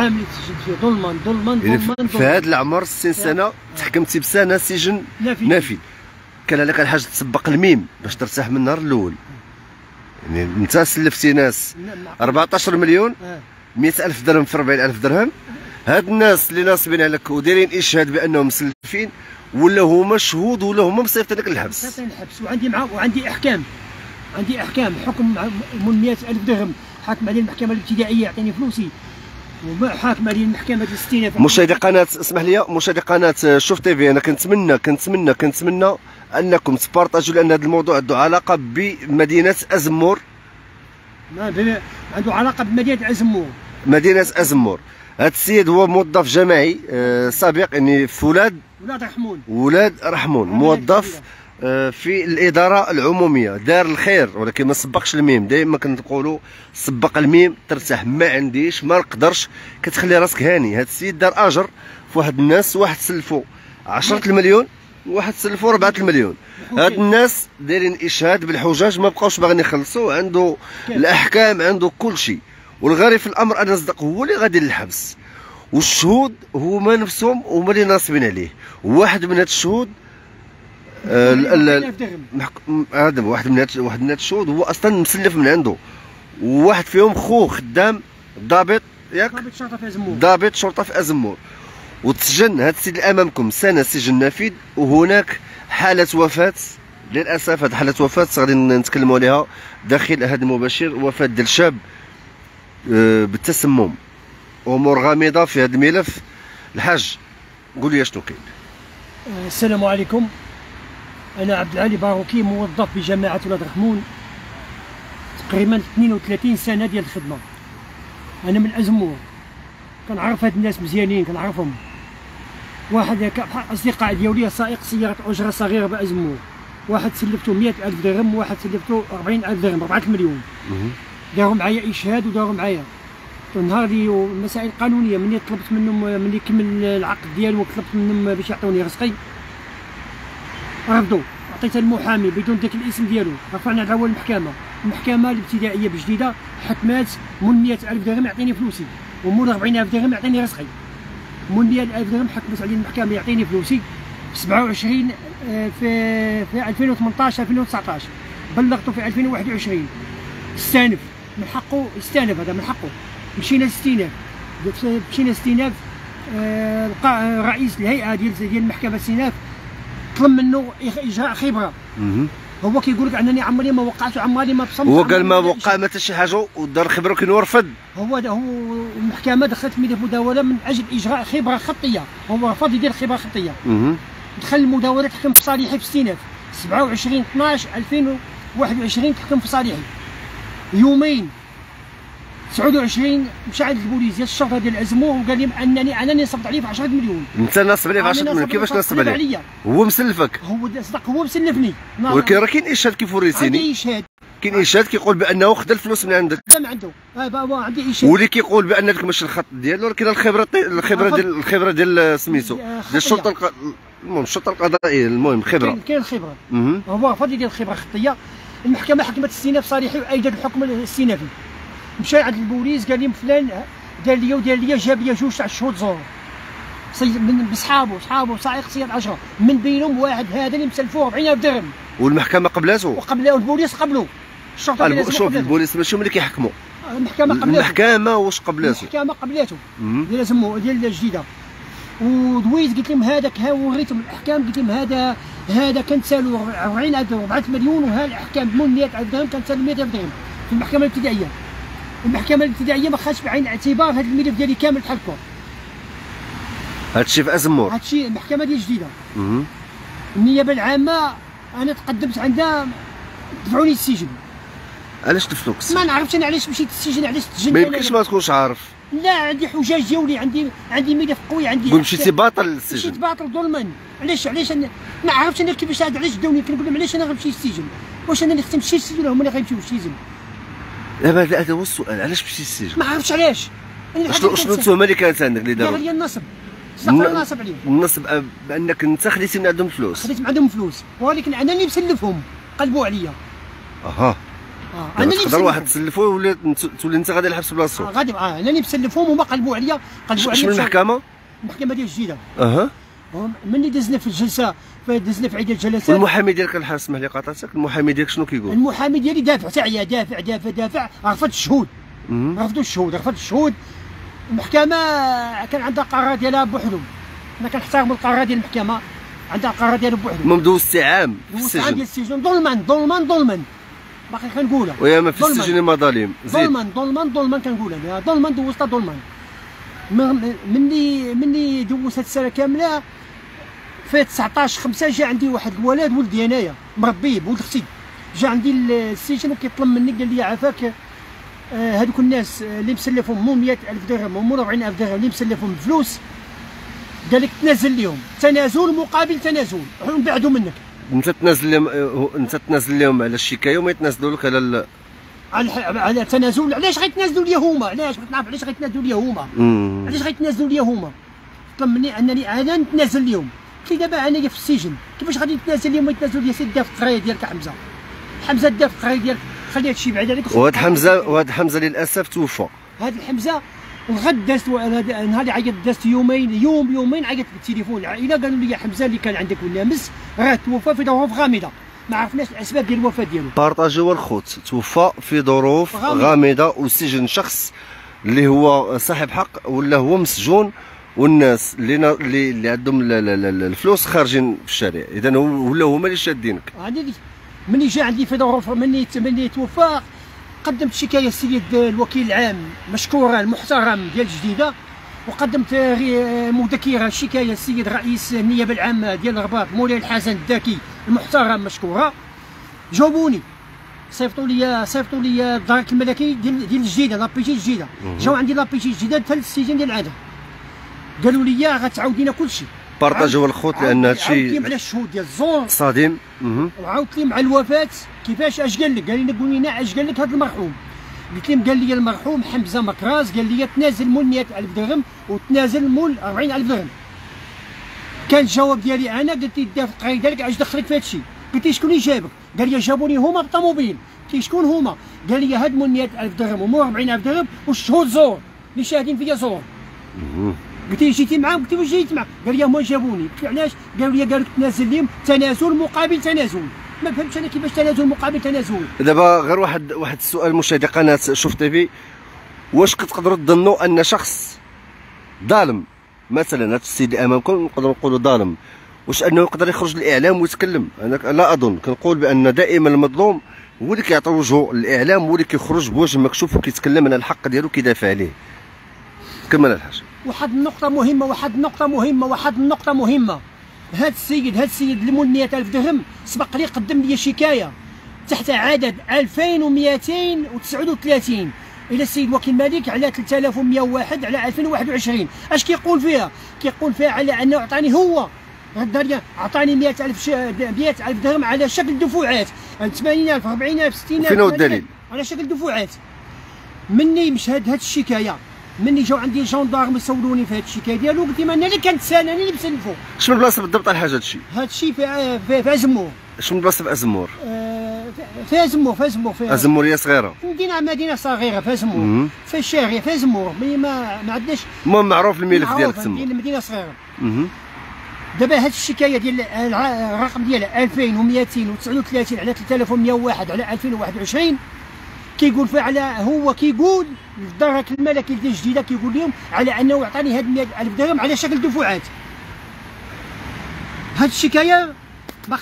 عام يتسجن فيه ظلما ظلما ظلما. في هذا العمر 60 سنه تحكمتي بسنه سجن نافذ. كان عليك الحاج تسبق الميم باش ترتاح من النهار الاول. يعني انت سلفتي ناس 14 مليون 100,000 درهم في 40,000 درهم. هاد الناس اللي ناصبين عليك ودايرين اشهاد بانهم مسلفين ولا هما شهود ولا هما مصيفطين لك الحبس. مصيفطين الحبس وعندي معاه وعندي احكام. عندي احكام حكم من 100,000 درهم حاكم عليه المحكمه الابتدائيه يعطيني فلوسي. وحاكم عليه المحكمه ديال 60,000. مشاهدي قناه اسمح لي مشاهدي قناه شوف تي في، انا كنتمنى انكم تبارطاجوا، لان هذا الموضوع عنده علاقه بمدينه ازمور. عنده علاقه بمدينه ازمور. مدينه ازمور. هذا السيد هو موظف جماعي سابق يعني في ولاد رحمون موظف في الاداره العموميه دار الخير، ولكن ما سبقش الميم. دائما كنقولوا سبق الميم ترتاح. ما عنديش ما نقدرش، كتخلي راسك هاني. هذا السيد دار اجر في واحد الناس، واحد سلفوا 10 المليون وواحد سلفوا 4 المليون. هاد الناس دايرين اشهاد بالحجاج ما بقاوش باغيين يخلصوا. عنده الاحكام عنده كل شيء، والغريب في الامر ان صدق هو اللي غادي للحبس، والشهود هما نفسهم هما اللي ناصبين عليه. واحد من هاد الشهود واحد من هاد الشهود هو اصلا مسلف من عنده، وواحد فيهم خوه خدام ضابط ياك ضابط شرطه في ازمور، وتسجن. هاد السيد امامكم سنه سجن نافذ، وهناك حاله وفاه للاسف. هاد حاله وفاه غادي نتكلموا عليها داخل هاد المباشر. وفاه ديال شاب بالتسمم. امور غامضه في هذا الملف. الحاج قول لي شنو كاين. السلام عليكم، انا عبد العالي باروكي موظف بجماعه ولاد رحمون تقريبا 32 سنه ديال الخدمه. انا من ازمور، كنعرف هاد الناس مزيانين كنعرفهم. واحد اصدقاء ديالي سائق سياره اجره صغيره بازمور، واحد سلفته 100,000 درهم وواحد سلفته 40,000 درهم 4 مليون. داروا معايا اشهاد وداروا معايا النهار دي مسائل قانونيه. ملي طلبت منهم ملي كمل العقد ديالو طلبت منهم باش يعطوني رزقي، رفضوا. عطيت المحامي بدون ذاك الاسم ديالو. رفعنا على اول المحكمه الابتدائيه بجديده، حكمات من 100,000 درهم يعطيني فلوسي، ومن 40,000 درهم يعطيني رزقي. من 100,000 درهم حكمت عليه المحكمه يعطيني فلوسي ب 27 في 2018 2019 بلغته في 2021. استانف، من حقه يستانف، هذا من حقه. مشينا لاستئناف، مشينا لاستئناف. لقى رئيس الهيئه ديال المحكمه الاستئناف طلب منه اجراء خبره. هو كيقول لك انني عمري ما وقعت وعمري ما بصمت. هو قال ما وقع ما حتى شي حاجه، ودار خبره كان هو رفض. هو المحكمه دخلت مداوله من اجل اجراء خبره خطيه، هو رفض يدير خبره خطيه. دخل المداوله تحكم في صالحي في استئناف 27/12/2021 تحكم في صالحي. يومين 29 مشى عند البوليس ديال الشرطه ديال ازمور وقال لهم انني نصبت عليه في 10 مليون. انت نصب عليه في 10 مليون؟ كيفاش نصب عليه؟ هو مسلفك. هو صدق هو مسلفني، ولكن راه كاين اشهاد كيف وريتيني. عندي اشهاد، كاين اشهاد كيقول بانه خدا الفلوس من عندك. من عنده عندي اشهاد. واللي كيقول بان هذاك ماشي الخط ديالو، ولكن الخبره ديال سميتو ديال الشرطه. المهم الشرطه القضائيه، المهم خبره. كاين خبره. هو فاضي يدير خبره خطيه. المحكمه حكمت الاستئناف صالحي وايدت الحكم الاستئنافي. مشى عند البوليس قال لهم فلان دار ليا ودار ليا، جاب ليا 2 تاع الشهود زور بصحابو سائق سياره 10 من بينهم واحد هذا اللي مسلفوه 40,000 درهم. والمحكمه قبلاته وقبلوا البوليس قبلوا الشرطه. شوف البوليس ماشي هما اللي كيحكموا، المحكمه قبلاته. المحكمه واش قبلاته؟ المحكمه قبلاته ديال سمو ديال الجديده. ودويت قلت لهم هذاك، ها وريتهم الاحكام قلت لهم هذا كان سالو 40,000 درهم 4 مليون، وها الاحكام من 100,000 درهم كان سالو 100,000 درهم في المحكمه الابتدائيه. المحكمه الابتدائيه ما خدتش بعين الاعتبار هذا الملف ديالي كامل بحال هكا. هادشي في ازمور. هادشي المحكمه ديال جديده. النيابه العامه انا تقدمت عندها دفعوني للسجن. علاش دفعوك السجن؟ ما نعرفش انا علاش مشيت للسجن، علاش تسجنت. ما يمكنش ما تكونش عارف. لا عندي حجاج ديالي، عندي ملف قوي عندي. مشيتي باطل للسجن. مشيت باطل ظلما. علاش ما عرفتش انا كيفاش علاش داوني. كنقول لهم علاش انا غنمشي للسجن؟ واش انا اللي ختمت السجن ولا هما اللي غيمشيو للسجن؟ لا هذا هو السؤال، علاش مشيتي للسجن؟ ما عرفتش علاش. شنو التهمه اللي كانت عندك اللي داروا؟ هي النصب، النصب عليهم. النصب بانك انت خديتي من عندهم فلوس. خديت من عندهم فلوس، ولكن انا اللي مسلفهم قلبوا عليا. يعني تقدر واحد تسلفوه ولا تولي انت غادي الحبس بلاصتو. غادي معاه لاني بسلفهم هما قلبوا عليا. شنو المحكمه؟ المحكمه ديال الجديده. ملي دزنا في الجلسه دزنا في عده جلسات. المحامي ديالك الحاج اسمح لي قاطعتك، المحامي ديالك شنو كيقول؟ المحامي ديالي دافع تاعيا، دافع دافع دافع، رفض الشهود. رفضوا الشهود، رفض الشهود. المحكمه كان عندها قرار ديالها بوحدهم، انا كنحترم القرار ديال المحكمه، عندها قرار ديالها بوحدهم. ممدوز 6 عام في السجن. ديال السجن ظلما ظلما ظلما، باقي كنقولها. ويا ما في السجن مظالم. ظلما ظلما ظلما كنقولها، ظلما دوزتها ظلما. مني دوزت السنه كامله في 19/5 جا عندي واحد الولد، ولدي انايا مربيه، ولد اختي، جا عندي السجن وكيطلب مني قال لي عافاك هذوك الناس اللي مسلفهم مو 100000 درهم ومو 40000 درهم اللي مسلفهم بفلوس، قال لك تنازل لهم تنازل مقابل تنازل، نبعدوا منك. انت تنازل لهم، انت تنازل لهم على الشكايه وما يتنازلوا لك على على التنازل. علاش غيتنازلوا ليا هما؟ علاش بغيت نعرف علاش غيتنازلوا ليا هما؟ علاش غيتنازلوا ليا هما؟ طلب مني انني انا نتنازل ليهم. كي دابا انايا في السجن كيفاش غادي نتنازل ليهم؟ يتنازلوا ليا سي داف القرايه ديالك حمزه، حمزه داف القرايه ديالك، خلي هذا الشيء بعيد عليك. وهاد حمزه، وهاد حمزه للاسف توفى. هاد الحمزه الغد دازت، النهار اللي عيطت دازت يومين عيطت بالتليفون العائله قالوا لي حمزه اللي كان عندك ولا مس راه توفى في ظروف غامضه، ما عرفناش الاسباب ديال الوفاه ديالو. بارطاجيو الخوت، توفى في ظروف غامضه والسجن شخص اللي هو صاحب حق ولا هو مسجون، والناس اللي عندهم الفلوس خارجين في الشارع، اذا ولا هما اللي شادينك. ملي جا عندي في ظروف، ملي توفى قدمت شكايه السيد الوكيل العام مشكورا المحترم ديال الجديده، وقدمت مذكره شكايه السيد رئيس النيابه العامه ديال الرباط مولاي الحسن الداكي المحترم مشكوره. جاوبوني، صيفطوا لي الدار الملكي ديال الجديده، لابيجي الجديده، جاو عندي لابيجي الجديده حتى للسجن ديال العاده، قالوا لي غتعاودينا كلشي. بارطاجيو الخوت لان هادشي عاودت لي على الشهود ديال الزور صادم، وعاودت لي مع الوفاه كيفاش اش قال لك، قال لي قولينا اش قال لك هذا المرحوم. قلت لهم قال لي المرحوم حمزه مكراز قال لي تنازل مول 100000 درهم وتنازل مول 40000 درهم. كان الجواب ديالي انا قلت لي دافع القرايه ديالك اش دخلك في هذا الشيء؟ قلت لي شكون اللي جابك؟ قال لي جابوني هما بالطوموبيل. قلت لي شكون هما؟ قال لي هاد مول 100000 درهم ومول 40000 درهم والشهود زور اللي شاهدين فيا زور. قلت لي جيتي معاهم؟ قلت له جيت معاهم. قال لي هما جابوني. قلت له علاش؟ قالوا لي قالوا تنازل لهم تنازل مقابل تنازل. ما فهمتش انا كيفاش تنازل مقابل تنازل. دابا غير واحد السؤال مشاهدي قناه شوف تي في، واش كتقدروا تظنوا ان شخص ظالم مثلا هذا السيد اللي امامكم نقدروا نقولوا ظالم، واش انه يقدر يخرج للاعلام ويتكلم؟ انا لا اظن، كنقول بان دائما المظلوم هو اللي كيعطي وجهه للاعلام، هو اللي كيخرج بوجه مكشوف وكيتكلم على الحق ديالو وكيدافع عليه. كمل الحاج. واحد النقطة مهمة، هاد السيد اللي مول 100000 درهم سبق لي قدم لي شكاية تحت عدد 2239 إلى السيد وكيل مالك على 3101 على 2021، أش كيقول فيها؟ كيقول فيها على أنه عطاني هو عطاني 100000 درهم على شكل دفوعات، 80000 40000 60000. فين هو الدليل؟ على شكل دفوعات. مني مشهد هاد الشكاية، مني جاو عندي جوندارم يسولوني في هاد الشكايه ديالو، قلت لهم انا اللي كنتسالى، انا اللي مسلفو. شنو البلاصه بالضبط الحاج هادشي؟ هادشي في ازمور. شنو البلاصه في ازمور؟ في ازمور، في ازمور، في ازمور هي صغيره، مدينه صغيره في ازمور، في الشارع في ازمور، ما عندناش. المهم معروف الملف ديالك تما، المدينه صغيره. دابا هاد الشكايه ديال الرقم ديالها 2239 على 3101 على 2021 كيقول فيها على هو، كيقول للدرك الملكي ديال الجديده كيقول لهم على انه عطاني هاد 100000 درهم على شكل دفعات. هاد الشكايه ما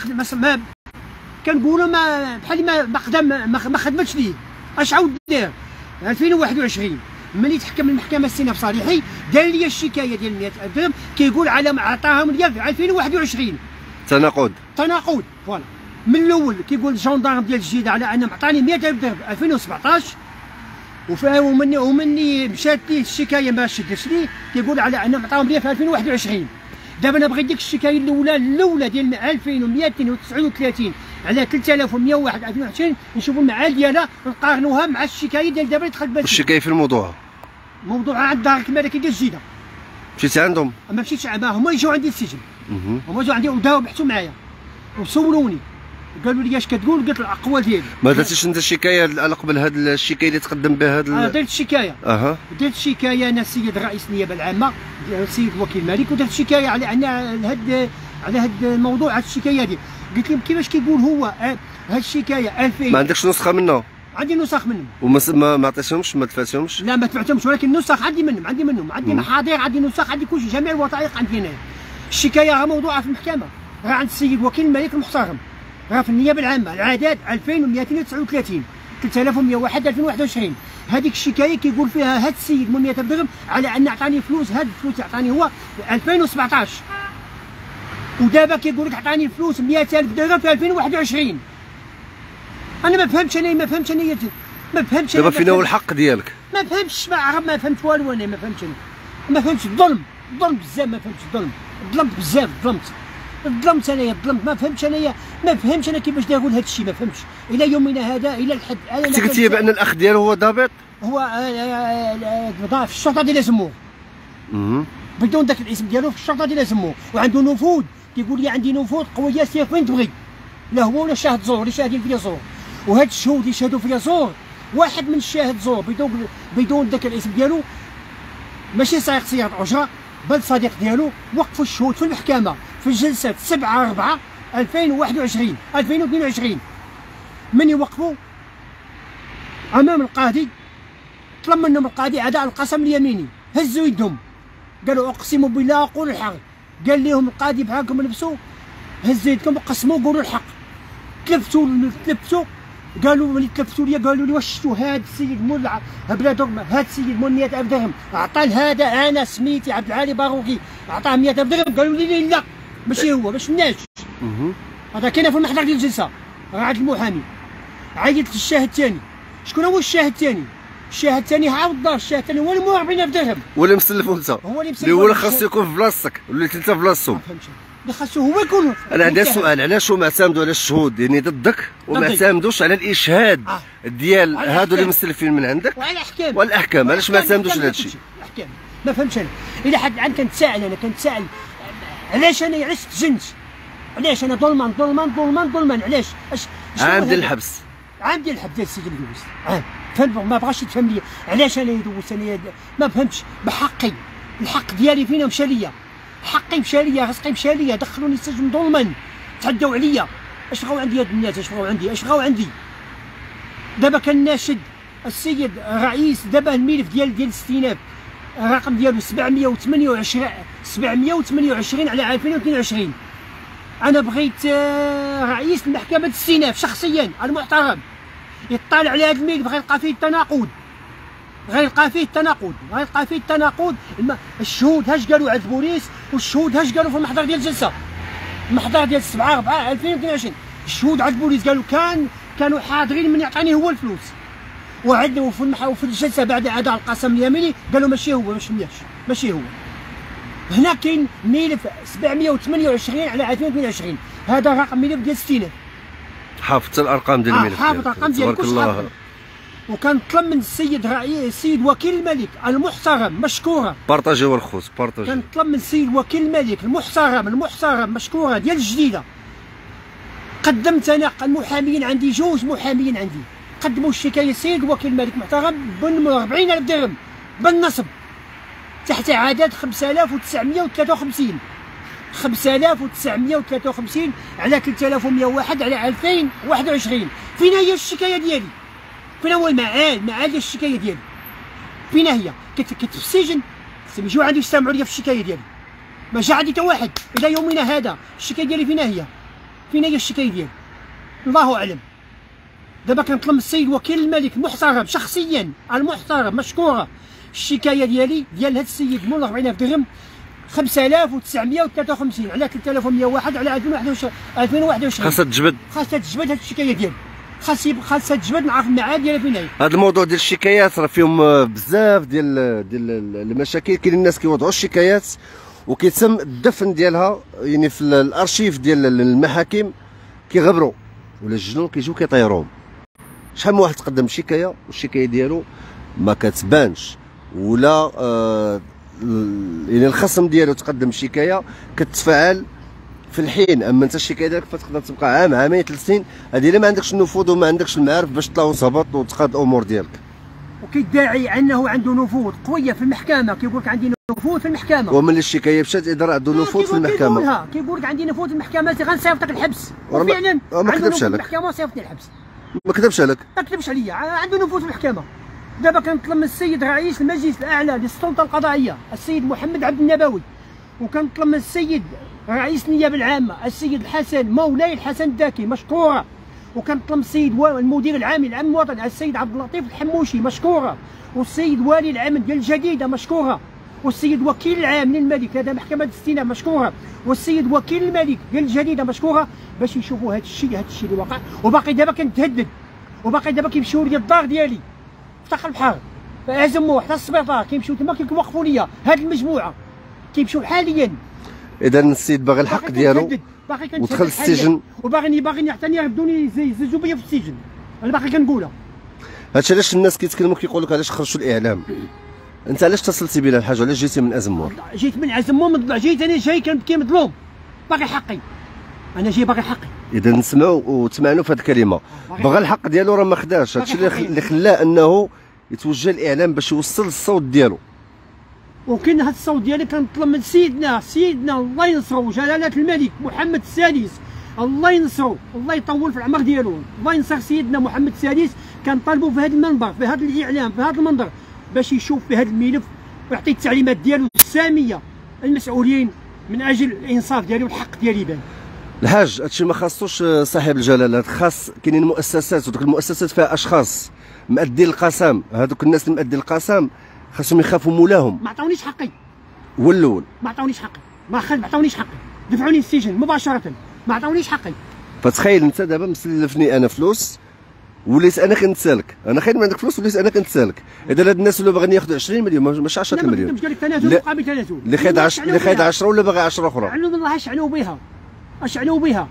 كنقولوا ما بحال ما خدمتش ليه. اش عاود دار 2021 ملي تحكم المحكمه السيناء بصالحي دار لي الشكايه ديال 100000 درهم، كيقول على ما عطاهم ليا في 2021. تناقض فوالا من الاول. كيقول الجندارم ديال الجيده على انه عطاني 100000 درهم 2017 ومني مشات ليه الشكايه ما شدتش ليه، كيقول على انه عطاهم ليا في 2021. دابا انا بغيت ديك الشكايه الاولى ديال 2239 على 3101 2021 نشوفوا المعال ديالها نقارنوها مع الشكايه ديال دابا اللي دخلت باش. الشكايه في الموضوع عند الدار الملكي ديال الجيده. مشيتي عندهم؟ ما مشيتش، هما يجيو عندي السجن، هما يجيو عندي وداو بحثوا معايا وسولوني قالوا لي اش كتقول؟ قلت الاقوال ديالي. ما درتيش انت شكايه قبل هذا الشكايه اللي تقدم بها هذا؟ درت شكايه. درت شكايه انا السيد رئيس النيابه العامه السيد وكيل مالك، ودرت شكايه على هذا الموضوع، هذه الشكايه دي. قلت لهم كيفاش كيقول هو هذه الشكايه 2000؟ ما عندكش نسخه منه؟ عندي نسخ منهم. وما عطيتهمش؟ ما دفعتهمش؟ لا ما دفعتهمش، ولكن النسخ عندي منهم، عندي محاضر، عندي نسخ، عندي كلشي، جميع الوثائق عندي هنايا. الشكايه راه موضوعه في المحكمه، راه عند السيد وكيل مالك المحترم، راه في النيابه العامه، العداد 2239 3101 2021. هذيك الشكايه كيقول فيها هذا السيد منية الدرهم على ان عطاني فلوس، هاد الفلوس عطاني هو 2017، ودابا كيقول لك عطاني فلوس 100000 درهم في 2021. انا ما فهمتش دابا فين هو الحق ديالك؟ ما فهمتش، ما فهمت والو، انا ما فهمتش الظلم بزاف، ظلمت بزاف، ما فهمتش انا كيفاش داير هذا الشيء، ما فهمتش الى يومنا هذا، الى الحد. انت قلتي بان الاخ ديالو هو ضابط، هو في الشرطه ديال سموه، بدون ذاك الاسم ديالو في الشرطه ديال سموه، وعنده نفوذ. كيقول لي عندي نفوذ قويه سير فين تبغي، لا هو ولا شاهد زور اللي شاهدين فيا زور، وهاد الشهود اللي شاهدوا فيا زور، واحد من الشاهد زور بدون ذاك الاسم ديالو، ماشي سائق سياره اجره بل صديق ديالو، وقفوا الشهود في المحكمه في الجلسه 7/4/2021 2022. من يوقفوا امام القاضي طلب منهم القاضي اداء القسم اليميني، هزوا يدهم قالوا اقسم بالله اقول الحق. قال لهم القاضي بحالكم لبسوا، هزوا يدكم وقسموا قولوا الحق. تلفتوا قالوا ملي تلفتوا لي قالوا لي واش شفتوا هاد السيد مولع بلا درهم؟ هاد السيد مول 100000 درهم عطى لهذا، انا سميتي عبد العالي باروكي، عطاه 100000 درهم. قالوا لي لا ماشي هو، ما شفناش. هذا كاين في المحضر ديال الجلسه، راه عند المحامي. عيطت للشاهد الثاني، شكون هو الشاهد الثاني؟ الشاهد الثاني عاود دار، الشاهد الثاني هو اللي مولع ب 100000 درهم، هو اللي مسلفو انت، هو اللي خاصو يكون في بلاصتك، وليت انت في بلاصتهم. خاصو هو يكون. انا عندي سؤال، علاش هما اعتمدوا على الشهود يعني ضدك وما اعتمدوش على الاشهاد ديال هادو اللي مستلفين من عندك وعلى الاحكام؟ علاش ما اعتمدوش على هذا الشيء؟ الاحكام ما فهمتش انا، الى حد الان كنتساءل، علاش انا سجنت؟ علاش انا ظلمان؟ علاش؟ عام ديال الحبس، ديال السجن دوزت عام، ما بغاش يتفهم لي علاش انا دوزت انا، ما فهمتش بحقي، الحق ديالي فينا مشى ليا، حقي مشى ليا، رزقي مشى ليا، دخلوني السجن ظلما، تعدوا عليا. اش بغاو عندي هاد الناس؟ اش بغاو عندي؟ دابا كناشد السيد رئيس دابا الملف ديال الاستئناف الرقم ديالو 728 على 2022. انا بغيت رئيس المحكمه الاستئناف شخصيا المحترم يطلع على هذا الملف، غيلقى فيه التناقض. الشهود هاش قالوا عند بوليس، والشهود هاش قالوا في المحضر ديال الجلسه، المحضر ديال 7/4/2022. الشهود عند بوليس قالوا كانوا حاضرين من يعطيني هو الفلوس، وعندنا في الجلسه بعد اداء القسم اليميني قالوا ماشي هو، ماشي هو. هنا كاين ملف 728 على 2022، هذا رقم ملف ديال الاستئناف. حافظت الارقام ديال الملف، حافظ الارقام ديال كلشي. وكنطلب من السيد وكيل الملك المحترم مشكوره، بارطاجيو الخوص، بارطاجيو. كنطلب من السيد وكيل الملك المحترم مشكوره ديال الجديده. قدمت انا المحاميين، عندي جوج محاميين عندي قدموا الشكايه السيد وكيل الملك المحترم ب 40000 درهم بالنصب، تحت عدد 5953 على 3101 على 2021. فين هي الشكايه ديالي؟ فين هو المعاد؟ الشكايه ديالي فين هي؟ كنت في السجن، ما جاو عندي يجتمعوا ليا في الشكايه ديالي، ما جا عندي حتى واحد الى يومنا هذا. الشكايه ديالي فين هي؟ الشكايه ديالي؟ الله اعلم. دابا كنطلب من السيد وكيل الملك المحترم شخصيا المحترم مشكوره، الشكايه ديالي ديال هذا السيد مول 40000 درهم 5953 على 3101 على 2021. خاصها تجبد، هذه الشكايه ديالي، خاصها تجبد، نعرف المعاد ديالها فين هي. هذا الموضوع ديال الشكايات راه فيهم بزاف ديال المشاكل. كاين الناس كيوضعوا الشكايات وكيتم الدفن ديالها يعني في الارشيف ديال المحاكم، كيغبروا ولا الجنون كيجيو كيطيروهم. شحال من واحد تقدم شكايه والشكايه ديالو ما كتبانش، ولا يعني الخصم ديالو تقدم شكايه كتفعل في الحين. اما انت شي كيديرك فتقدر تبقى عام عامين 3 سنين، هذه الا ما عندكش النفوذ وما عندكش المعارف باش تطلع وتهبط وتقاد الامور ديالك. وكيدعي انه عنده نفوذ قويه في المحكمه، كيقول لك عندي نفوذ في المحكمه، ومن الشكايه مشات اداره عنده نفوذ في المحكمه، كيقول لك عندي نفوذ في المحكمه غنصيفطك الحبس، وفعلا عنده نفوذ في المحكمه صيفطني الحبس. ما كذبش عليك، ما كذبش عليا، عنده نفوذ في المحكمه. دابا كنطلب من السيد رئيس المجلس الاعلى للسلطه القضائيه السيد محمد عبد النبوي، وكنطلب من السيد رئيس النيابه العامه السيد الحسن مولاي الحسن الداكي مشكوره، وكنطلب من السيد المدير العام العام الوطني السيد عبد اللطيف الحموشي مشكوره، والسيد والي العام ديال الجديده مشكوره، والسيد وكيل العام للملك هذا محكمه الاستئناف مشكوره، والسيد وكيل الملك ديال الجديده مشكوره، باش يشوفوا هذا الشيء اللي واقع. وباقي دابا كنتهدد، وباقي دابا كيمشيو ليا الدار ديالي فتح البحر فهزموا حتى السبيطار، كيمشيو تما كيوقفوا ليا هذه المجموعه كيمشيو حاليا. اذا السيد باغي الحق ديالو ودخل السجن، وباغيني حتى يردوني يزجوا بيا في السجن. انا باقي كنقولها. هادشي علاش الناس كيتكلموا كيقول لك علاش خرجتوا الاعلام؟ انت علاش اتصلتي بنا الحاجه؟ علاش جيتي من ازمور؟ جيت من ازمور مضلوع، جيت انا جاي كنبكي مظلوم باغي حقي، انا جاي باغي حقي. اذا نسمعوا وتمعنوا في هذه الكلمه، باغي الحق ديالو راه ما خداش، هادشي اللي خلاه انه يتوجه الاعلام باش يوصل الصوت ديالو. وكاين هذا الصوت ديالي كنطلب من سيدنا الله ينصرو جلالة الملك محمد السادس الله ينصرو، الله يطول في العمر ديالو، الله ينصر سيدنا محمد السادس. كنطالبو في هذا المنبر في هذا الاعلام في هذا المنظر باش يشوف في هذا الملف ويعطي التعليمات ديالو الساميه المسؤولين من اجل الانصاف ديالو والحق ديالي يبان. الحاج هادشي ما خاصوش صاحب الجلالات، خاص كاينين مؤسسات، ودوك المؤسسات فيها اشخاص مؤدين القسم، هذوك الناس اللي مؤدين القسم خاصهم يخافوا مولاهم. ما عطاونيش حقي، هو الاول ما عطاونيش حقي، ما عطاونيش حقي، دفعوني للسجن مباشره، ما عطاونيش حقي. فتخيل انت دابا مسلفني انا فلوس وليت انا كنتسالك، انا خاين ما عندك فلوس وليت انا كنتسالك. اذا هاد الناس ولا باغيين ياخذوا 20 مليون ماشي 10 مليون، مش قال لك تنازل مقابل تنازل، اللي خايد 10 ولا باغي 10 اخرى. علو بالله اشعنوا بها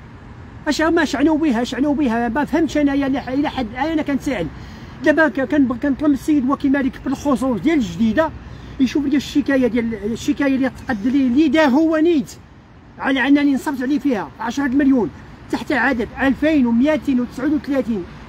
ما فهمتش انايا الى حد الان. انا كنتسال دابا كنطلب السيد وكيل الملك بالخصوص ديال الجديده يشوف لي الشكايه اللي تقد لي اللي دار هو نيت على انني نصبت عليه فيها 10 مليون تحت عدد 2239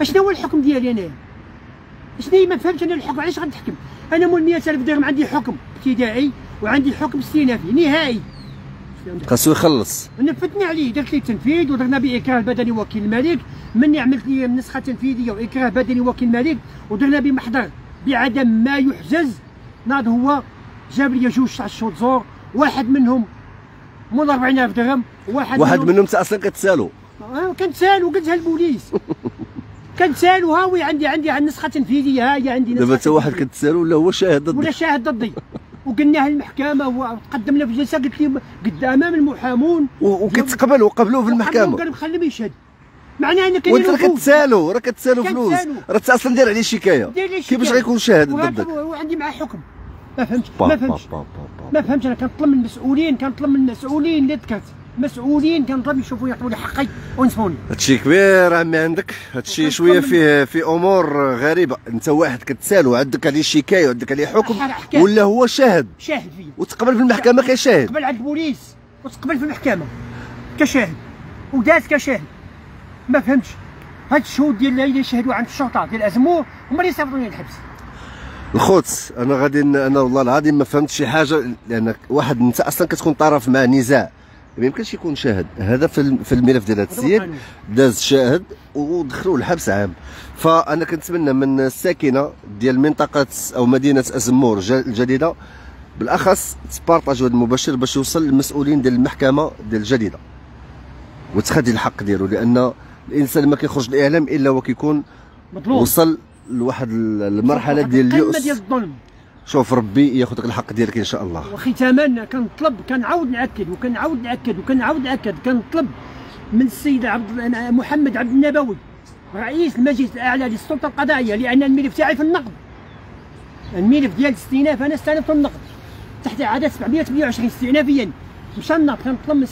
اشنو هو الحكم ديالي انايا؟ شنو ما فهمتش انا الحكم، علاش غنتحكم؟ انا مول 100000 درهم عندي حكم ابتدائي وعندي حكم استئنافي نهائي خاصو يخلص. نفذنا عليه، درت ليه تنفيذ ودرنا به اكراه بدني وكيل الملك، مني عملت ليه نسخه تنفيذيه واكراه بدني وكيل الملك، ودرنا به محضر بعدم ما يحجز. ناض هو جاب لي جوج تاع الشهود زور، واحد منهم مول 40000 درهم، واحد منهم انت اصلا كتسالو. كنتسالو قلتها للبوليس، كنتسالو هاوي عندي النسخه تنفيذيه، هاي عندي نسخه. دابا انت واحد كتسالو ولا هو شاهد ضدي؟ ولا شاهد ضدي. وقلناها للمحكمه وقدمنا في الجلسه، قلت لي امام المحامون وكتقبل وقبلوه في المحكمه، قال خليه يشهد. معناها ان كاين وانت راه كتسالو فلوس، راه اصلا داير عليه شكايه، كيفاش غيكون شاهد ضدك؟ وعندي معاه حكم. ما فهمتش انا كنطلب من المسؤولين، اللي ذكرت مسؤولين، كنطلب يشوفوا يعطوني حقي ونسوني. هادشي كبير عمي عندك، هادشي شويه فيه في امور غريبه. انت واحد كتسالو عندك عليه شكايه وعندك عليه حكم، ولا هو شاهد فيا وتقبل في المحكمه كشاهد، تقبل عند البوليس وتقبل في المحكمه كشاهد وداز كشاهد. ما فهمتش هاد الشهود ديال اللي شهدوا عند الشرطه ديال ازمور هما اللي صيفطوني للحبس. الخوت انا غادي، انا والله العظيم ما فهمت شي حاجه، لان واحد انت اصلا كتكون طرف مع نزاع ما يمكنش يكون شاهد. هذا في الملف ديال هذا السيد داز شاهد ودخلوه للحبس عام. فانا كنتمنى من الساكنه ديال منطقه او مدينه ازمور الجديده بالاخص تبارطاجيو هذا المباشر باش يوصل للمسؤولين ديال المحكمه ديال الجديده وتخدي الحق ديالو، لان الانسان ما كيخرج للاعلام الا وكيكون وصل لواحد المرحله ديال اليأس ديال الظلم. شوف ربي ياخذ الحق ديالك ان شاء الله. وختاما كنطلب، كنعاود ناكد وكنعاود ناكد، كنطلب من السيد محمد عبد النبوي رئيس المجلس الاعلى للسلطه القضائيه، لان الملف تاعي في النقد. الملف ديال الاستئناف انا استأنفت النقد تحت عدد 728 استئنافيا. مشى النقد كنطلب من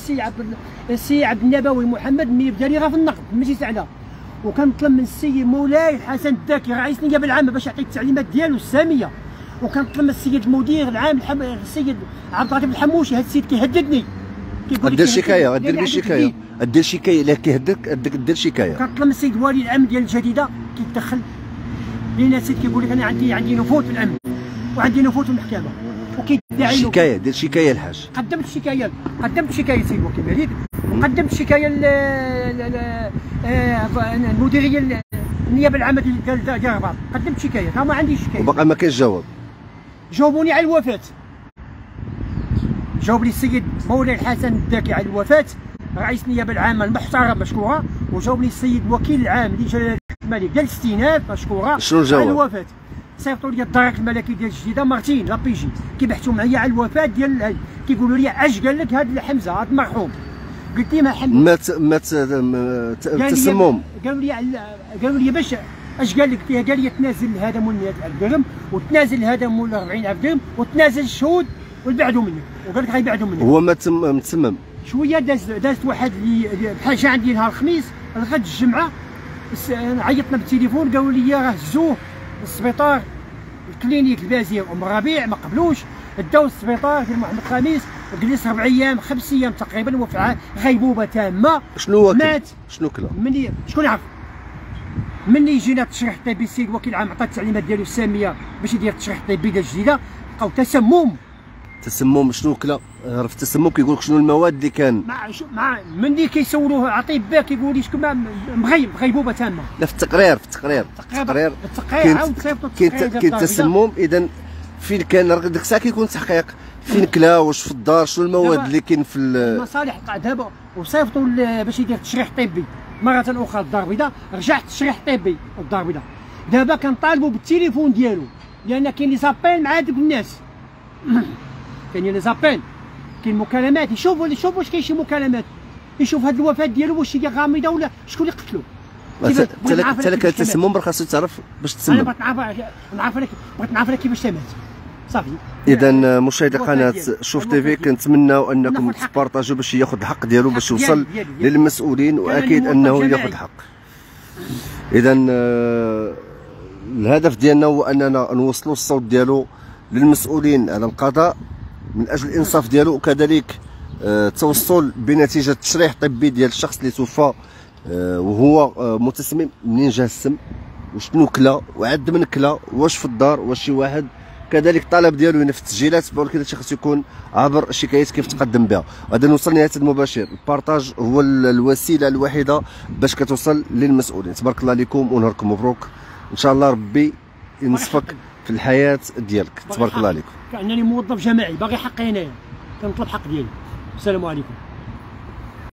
السي عبد النبوي محمد الملف ديالي راه في النقد في المجلس الاعلى، وكنطلب من السي مولاي حسن الداكي رئيس النيابه العامه باش يعطي التعليمات ديالو الساميه، وكنطلب من السيد المدير العام السيد عبد الرحيم الحموشي. هذا السيد كيهددني، كيقول لي دير شكايه، غدير به شكايه، دير شكايه الا كيهدك دير شكايه. كنطلب من السيد الوالي الامن ديال الجديده كيتدخل، لان السيد كيقول لك انا عندي نفوذ في الامن وعندي نفوذ في المحكمه وكيدعي شكايه. دير شكايه الحاج. قدمت شكايه سيد الوكيل العليد، وقدمت شكايه المديريه النيابه العامه ديال الرباط، قدمت شكايه ما عنديش شكايه وباقي ما كاينش جواب. جاوبوني على الوفاه، جاوب لي السيد مولاي الحسن الداكي على الوفاه رئيس النيابه العامه المحترم مشكوره، وجاوب لي السيد الوكيل العام لجلاله الملك ديال الاستئناف مشكوره على الوفاه. صيفطوا لي الدرك الملكي ديال الجديده مارتين لابيجي كيبحثوا معايا على الوفاه ديال، كيقولوا لي اش قال لك هذا حمزه هذا المرحوم. قلت لهم تسمم، قالوا لي باش اش قال لك فيها؟ قال لي تنازل هذا مول 100000 درهم وتنازل هذا مول 40000 درهم وتنازل الشهود ويبعدوا منك، وقال لك غيبعدوا منك. هو متسمم شويه. دازت واحد اللي بحال جا عندي نهار الخميس لغد الجمعه عيطنا بالتليفون قالوا لي راه هزوه للسبيطار الكلينيك البازية ام ربيع ما قبلوش، داو السبيطار ديال محمد خميس جلس 4 ايام 5 ايام تقريبا وفعه غيبوبه تامه. شنو مات؟ شنو كلا؟ مني شكون عرف؟ مني جينا التشريح الطبي السيد الوكيل العام عطى التعليمات ديالو الساميه باش يدير التشريح الطبي ديال الجديده، لقاو تسمم. شنو كلا؟ عرف التسمم كيقول لك شنو المواد اللي كان مع مني كيسولوه اطباء كيقول لي شكون مغيب غيبوبه تامه. لا في التقرير في التقرير عاود صيفطوا التقرير كاين تسمم. اذا فين كان ديك الساعه كيكون تحقيق فين كلا واش في الدار شنو المواد اللي كاين في المصالح تاع دابا، وصيفطوا باش يدير التشريح الطبي مرة أخرى للدار البيضاء. رجعت التشريح الطبي للدار البيضاء، دابا كنطالبوا بالتليفون ديالو لأن كاين لي زابيل مع هادوك الناس، كاين لي زابيل كاين مكالمات يشوفوا واش كاين شي مكالمات، يشوف هاد الوفاة ديالو واش هي غامضة ولا شكون اللي قتلو. حتى لك التسمم خاصو يتعرف باش تسمم. أنا بغيت نعرف كيفاش مات صافي. اذا مشاهدي قناه شوف تيفي كنتمناو انكم تبارطاجوا باش ياخذ الحق ديالو باش يوصل للمسؤولين، واكيد انه ياخذ حق. اذا الهدف ديالنا هو اننا نوصلوا الصوت ديالو للمسؤولين على القضاء من اجل الانصاف ديالو، وكذلك التوصل بنتيجه تشريح طبي ديال الشخص اللي توفى وهو متسمم. منين جا السم وشنو كلا وعد من كلا واش في الدار واش شي واحد، كذلك الطلب ديالو هنا في التسجيلات ولكن هادشي خاصو يكون عبر شكايات كيف تقدم بها. غادي نوصل لنهايه المباشر. البارطاج هو الوسيله الوحيده باش كتوصل للمسؤولين. تبارك الله عليكم ونهاركم مبروك، ان شاء الله ربي ينصفك في الحياه ديالك. تبارك الله عليكم. كأنني موظف جماعي باغي حقي هنايا، كنطلب حق ديالي. السلام عليكم.